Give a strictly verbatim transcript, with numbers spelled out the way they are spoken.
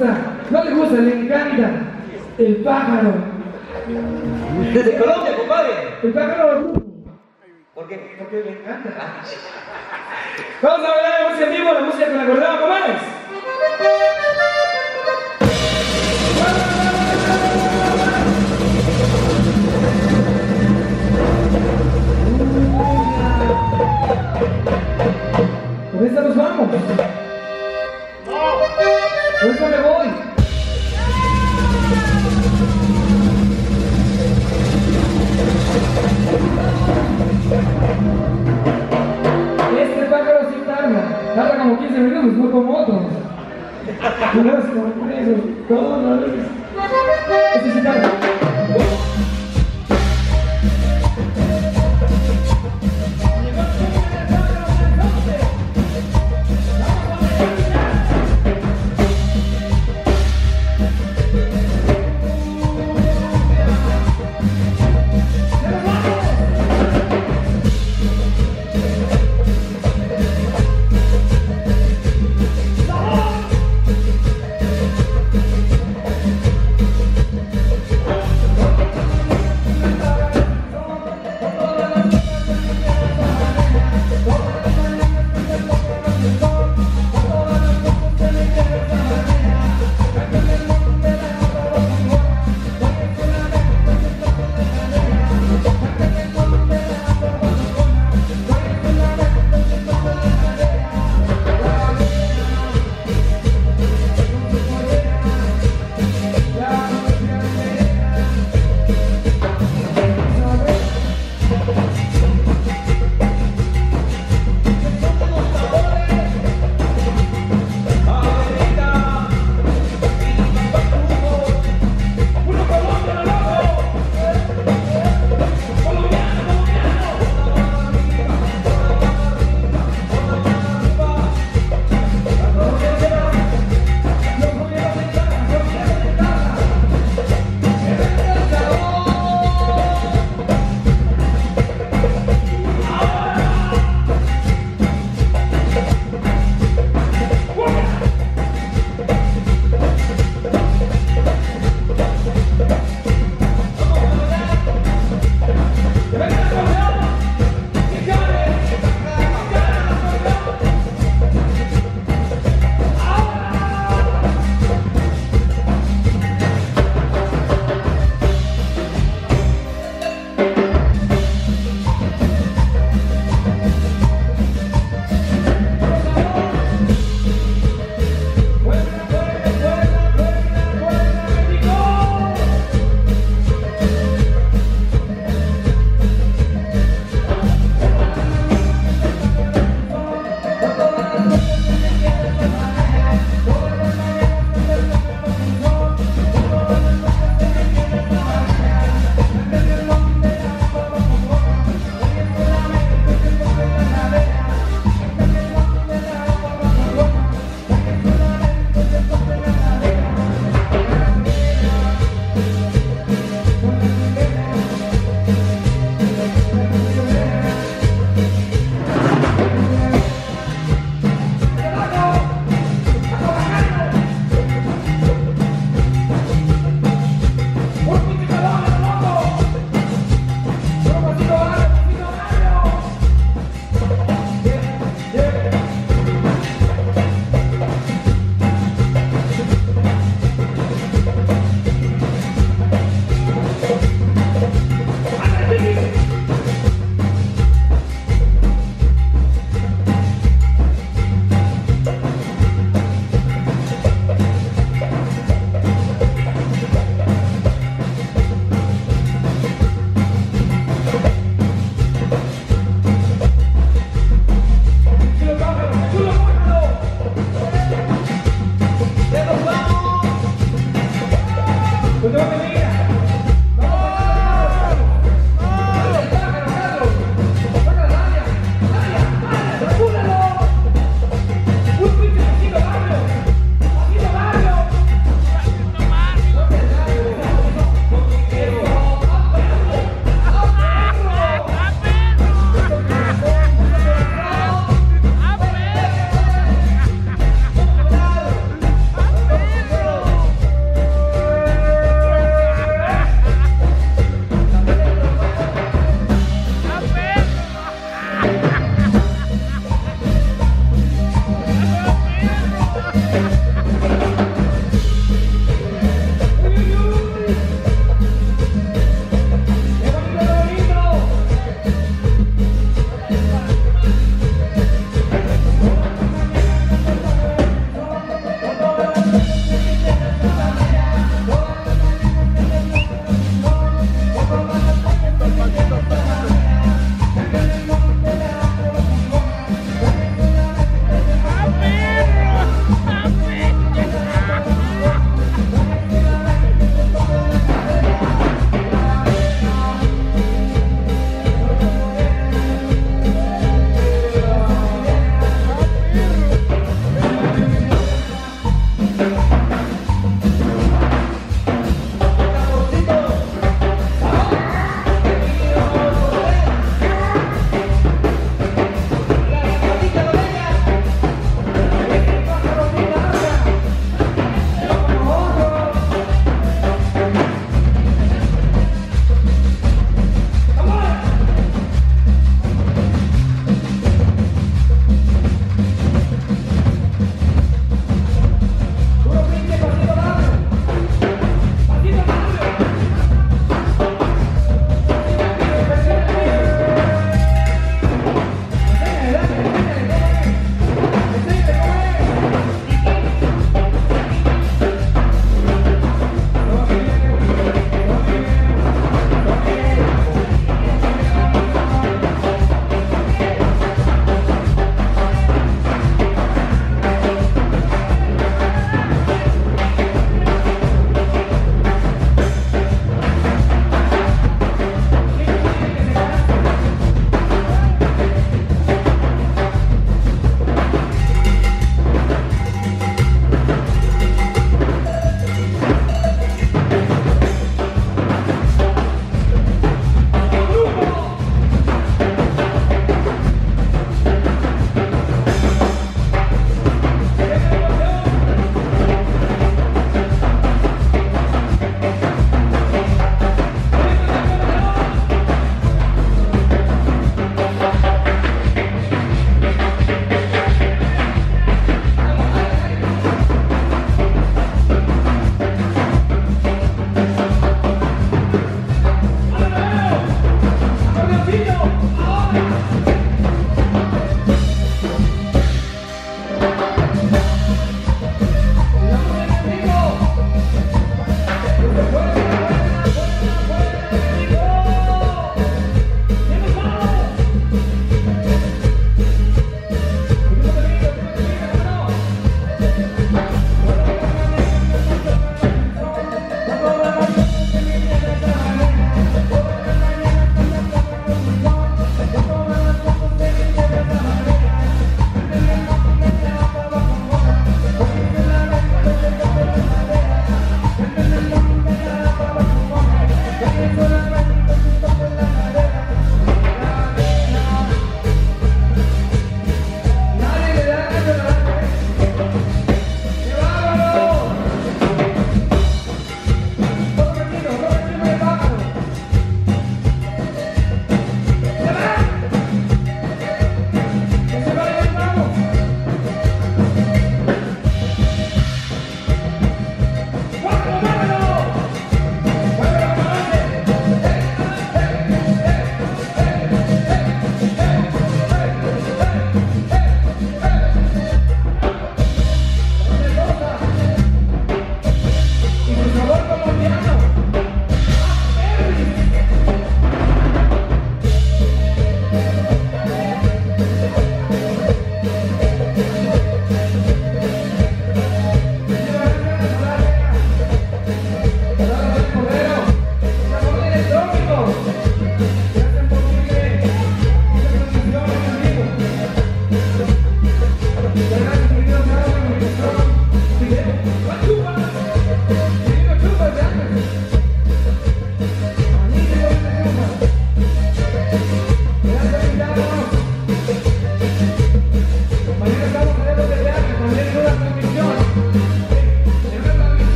gusta, no le gusta, le encanta el pájaro. Desde Colombia, compadre. El pájaro. ¿Por qué? Porque le encanta. Vamos a bailar la música en vivo, la música con la acordada, compadres. Con esta nos vamos. Con esta me voy. Este pájaro sí tarda. Tarda como quince minutos, no como otros. Cuidado, se me pone eso. Todo no lo ves. Este sí tarda. Thank you.